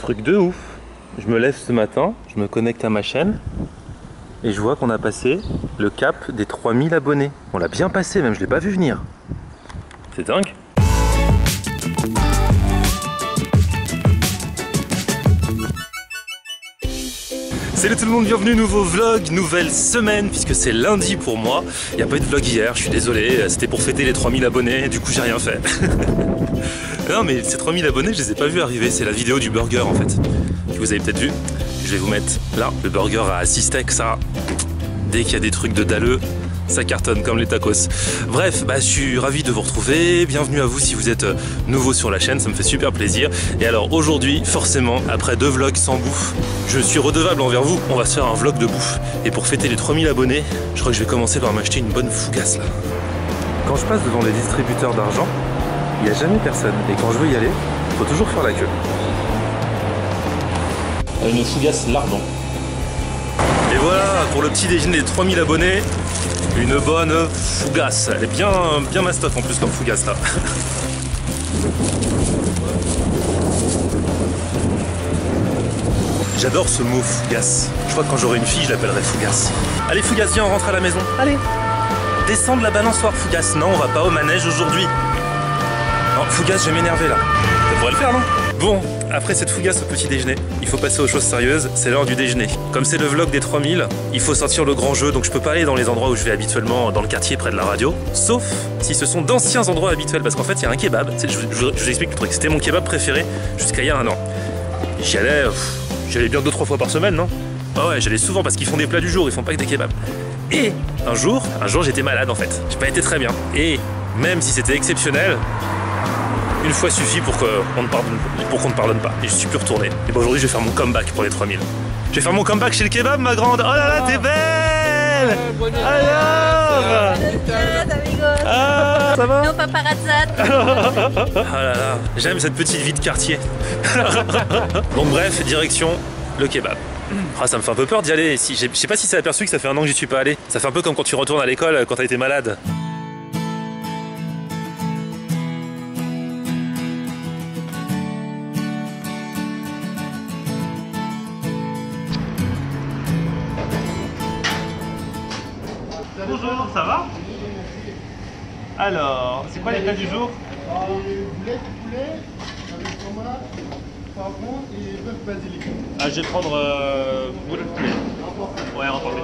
Truc de ouf. Je me lève ce matin, je me connecte à ma chaîne et je vois qu'on a passé le cap des 3000 abonnés. On l'a bien passé même, je l'ai pas vu venir. C'est dingue. Salut tout le monde, bienvenue, nouveau vlog, nouvelle semaine, puisque c'est lundi pour moi. Il n'y a pas eu de vlog hier, je suis désolé, c'était pour fêter les 3000 abonnés, du coup j'ai rien fait. Non mais ces 3000 abonnés, je les ai pas vus arriver, c'est la vidéo du burger en fait, que vous avez peut-être vu. Je vais vous mettre là, le burger à 6 steaks, ça, dès qu'il y a des trucs de dalleux, ça cartonne comme les tacos. Bref, bah, je suis ravi de vous retrouver, bienvenue à vous si vous êtes nouveau sur la chaîne, ça me fait super plaisir. Et alors aujourd'hui, forcément, après deux vlogs sans bouffe, je suis redevable envers vous, on va se faire un vlog de bouffe. Et pour fêter les 3000 abonnés, je crois que je vais commencer par m'acheter une bonne fougasse là. Quand je passe devant les distributeurs d'argent, il n'y a jamais personne, et quand je veux y aller, il faut toujours faire la queue. Une fougasse lardon. Et voilà, pour le petit déjeuner des 3000 abonnés, une bonne fougasse. Elle est bien, bien mastoc en plus comme fougasse là. J'adore ce mot fougasse. Je crois que quand j'aurai une fille, je l'appellerai fougasse. Allez fougasse, viens, on rentre à la maison. Allez, descends de la balançoire fougasse. Non, on va pas au manège aujourd'hui. Non, fougasse, je vais m'énerver là. Ça pourrait le faire, non? Bon, après cette fougasse au petit déjeuner, il faut passer aux choses sérieuses, c'est l'heure du déjeuner. Comme c'est le vlog des 3000, il faut sortir le grand jeu, donc je peux pas aller dans les endroits où je vais habituellement, dans le quartier près de la radio, sauf si ce sont d'anciens endroits habituels, parce qu'en fait il y a un kebab, je vous explique le truc, c'était mon kebab préféré jusqu'à il y a un an. J'y allais bien 2-3 fois par semaine, non? Ah ouais, j'allais souvent parce qu'ils font des plats du jour, ils font pas que des kebabs. Et un jour j'étais malade en fait, j'ai pas été très bien. Et même si c'était exceptionnel, une fois suffit pour qu'on ne pardonne pas. Et je suis plus retourné. Et bon, aujourd'hui, je vais faire mon comeback pour les 3000. Je vais faire mon comeback chez le kebab, ma grande. Oh là là, t'es belle. Alors ça va? Non, paparazzate. Oh là là, j'aime cette petite vie de quartier. Donc bref, direction le kebab. Ah, ça me fait un peu peur d'y aller. Je sais pas si c'est aperçu que ça fait un an que j'y suis pas allé. Ça fait un peu comme quand tu retournes à l'école quand t'as été malade. Bonjour, ça va? Alors, c'est quoi les plats du jour? Poulet avec tomate, poivron et bœuf basilic. Ah, je vais prendre boule poulet. Ouais, remporté.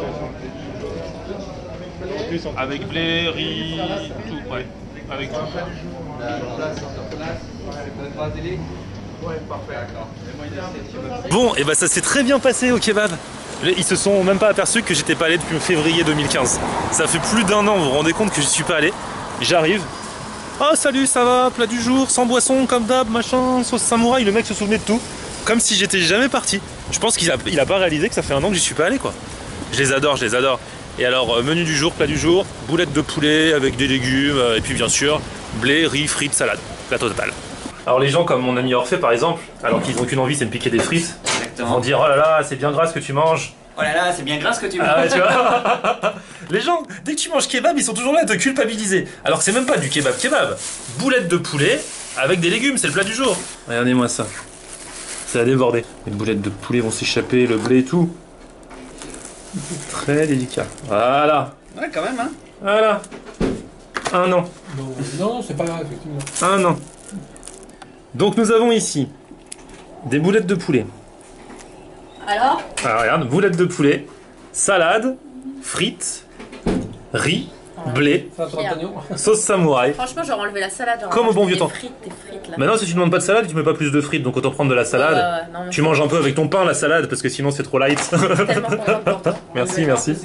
Avec blé, riz, tout, ouais. Avec tout. Ouais, parfait, d'accord. Bon, et bah ça s'est très bien passé au kebab. Ils se sont même pas aperçus que j'étais pas allé depuis février 2015. Ça fait plus d'un an, vous vous rendez compte que je suis pas allé. J'arrive. Oh salut, ça va, plat du jour, sans boisson, comme d'hab, machin, sauce samouraï. Le mec se souvenait de tout, comme si j'étais jamais parti. Je pense qu'il a pas réalisé que ça fait un an que j'y suis pas allé quoi. Je les adore, je les adore. Et alors, menu du jour, plat du jour, boulettes de poulet avec des légumes, et puis bien sûr, blé, riz, frites, salade. Plateau total. Alors les gens comme mon ami Orphée par exemple, alors qu'ils n'ont qu'une envie, c'est de piquer des frites. Exactement. Ils vont dire oh là là, c'est bien gras ce que tu manges. Oh là là, c'est bien gras ce que tu manges. Ah ouais, tu vois. Les gens, dès que tu manges kebab, ils sont toujours là à te culpabiliser. Alors que c'est même pas du kebab kebab. Boulette de poulet avec des légumes, c'est le plat du jour. Regardez-moi ça. Ça a débordé. Les boulettes de poulet vont s'échapper, le blé et tout. Très délicat. Voilà. Ouais quand même hein. Voilà. Un an. Non, non c'est pas grave effectivement. Un an. Donc nous avons ici des boulettes de poulet. Alors? Alors regarde, boulettes de poulet, salade, frites, riz, blé, sauce samouraï. Franchement j'aurais enlevé la salade. Comme au bon vieux temps. Maintenant si tu ne demandes pas de salade, tu mets pas plus de frites, donc autant prendre de la salade. Non, tu manges un peu avec ton pain la salade, parce que sinon c'est trop light. Tellement merci, merci.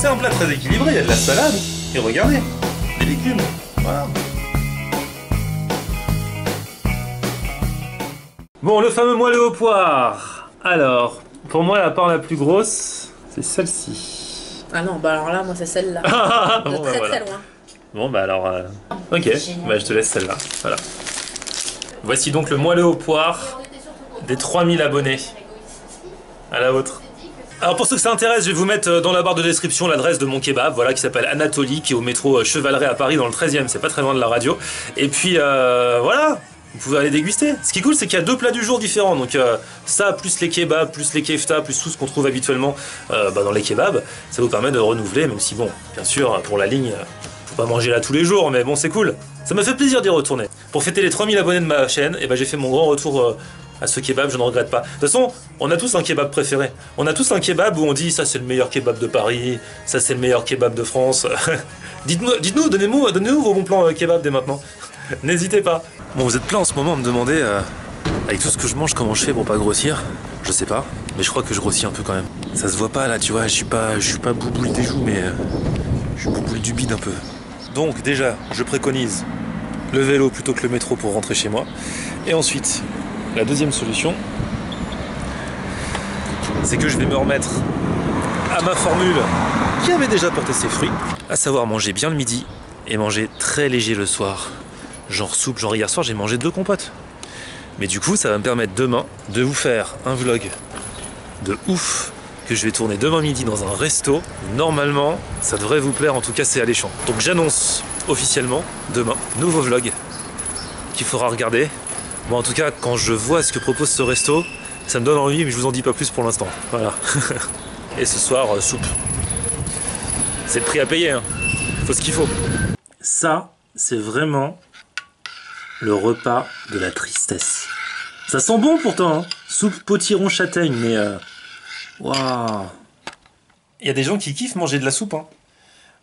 C'est un plat très équilibré, il y a de la salade, et regardez, des légumes, voilà. Bon, le fameux moelleux aux poires. Alors, pour moi la part la plus grosse, c'est celle-ci. Ah non, bah alors là, moi c'est celle-là, de bon, très voilà. Très loin. Bon bah alors, ok, bah je te laisse celle-là, voilà. Voici donc le moelleux aux poires des 3000 abonnés. À la vôtre. Alors pour ceux que ça intéresse, je vais vous mettre dans la barre de description l'adresse de mon kebab, voilà, qui s'appelle Anatolie, qui est au métro Chevaleret à Paris dans le 13e, c'est pas très loin de la radio. Et puis voilà, vous pouvez aller déguster. Ce qui est cool, c'est qu'il y a deux plats du jour différents, donc ça, plus les kebabs, plus les keftas, plus tout ce qu'on trouve habituellement dans les kebabs, ça vous permet de renouveler, même si bon, bien sûr, pour la ligne, faut pas manger là tous les jours, mais bon, c'est cool. Ça m'a fait plaisir d'y retourner. Pour fêter les 3000 abonnés de ma chaîne, et ben j'ai fait mon grand retour à ce kebab, je ne regrette pas. De toute façon, on a tous un kebab préféré. On a tous un kebab où on dit ça c'est le meilleur kebab de Paris, ça c'est le meilleur kebab de France. dites-nous, donnez-nous vos bons plans kebab dès maintenant. N'hésitez pas. Bon, vous êtes plein en ce moment à me demander, avec tout ce que je mange, comment je fais pour pas grossir. Je sais pas, mais je crois que je grossis un peu quand même. Ça se voit pas là, tu vois, je suis pas bouboule des joues, mais je suis bouboule du bide un peu. Donc déjà, je préconise le vélo plutôt que le métro pour rentrer chez moi. Et ensuite, la deuxième solution, c'est que je vais me remettre à ma formule qui avait déjà porté ses fruits, à savoir manger bien le midi et manger très léger le soir. Genre soupe, genre hier soir j'ai mangé 2 compotes. Mais du coup, ça va me permettre demain de vous faire un vlog de ouf que je vais tourner demain midi dans un resto. Normalement, ça devrait vous plaire, en tout cas c'est alléchant. Donc j'annonce officiellement demain, nouveau vlog qu'il faudra regarder. Bon, en tout cas, quand je vois ce que propose ce resto, ça me donne envie, mais je vous en dis pas plus pour l'instant. Voilà. Et ce soir, soupe. C'est le prix à payer, hein. Faut ce qu'il faut. Ça, c'est vraiment le repas de la tristesse. Ça sent bon pourtant, hein. Soupe potiron châtaigne, mais waouh. Il y a des gens qui kiffent manger de la soupe, hein.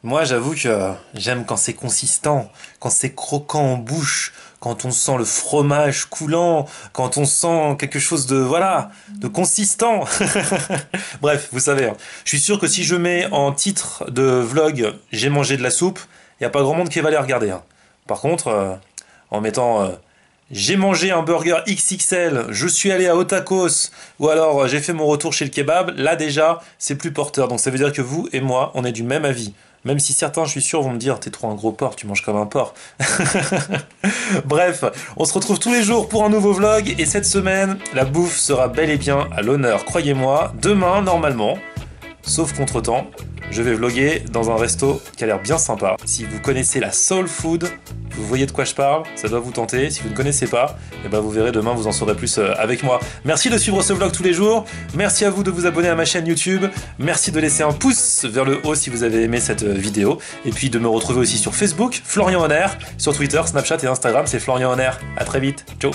Moi, j'avoue que j'aime quand c'est consistant, quand c'est croquant en bouche, quand on sent le fromage coulant, quand on sent quelque chose de, voilà, de consistant. Bref, vous savez, hein. Je suis sûr que si je mets en titre de vlog « J'ai mangé de la soupe », il n'y a pas grand monde qui va aller regarder. Hein. Par contre, en mettant « J'ai mangé un burger XXL », « Je suis allé à Otakos » ou alors « J'ai fait mon retour chez le kebab », là déjà, c'est plus porteur. Donc ça veut dire que vous et moi, on est du même avis. Même si certains, je suis sûr, vont me dire « T'es trop un gros porc, tu manges comme un porc ». Bref, on se retrouve tous les jours pour un nouveau vlog. Et cette semaine, la bouffe sera bel et bien à l'honneur, croyez-moi. Demain, normalement, sauf contre-temps, je vais vlogger dans un resto qui a l'air bien sympa. Si vous connaissez la soul food, vous voyez de quoi je parle, ça doit vous tenter. Si vous ne connaissez pas, eh ben vous verrez demain, vous en saurez plus avec moi. Merci de suivre ce vlog tous les jours. Merci à vous de vous abonner à ma chaîne YouTube. Merci de laisser un pouce vers le haut si vous avez aimé cette vidéo. Et puis de me retrouver aussi sur Facebook, Florian OnAir, sur Twitter, Snapchat et Instagram, c'est Florian OnAir. A très vite, ciao.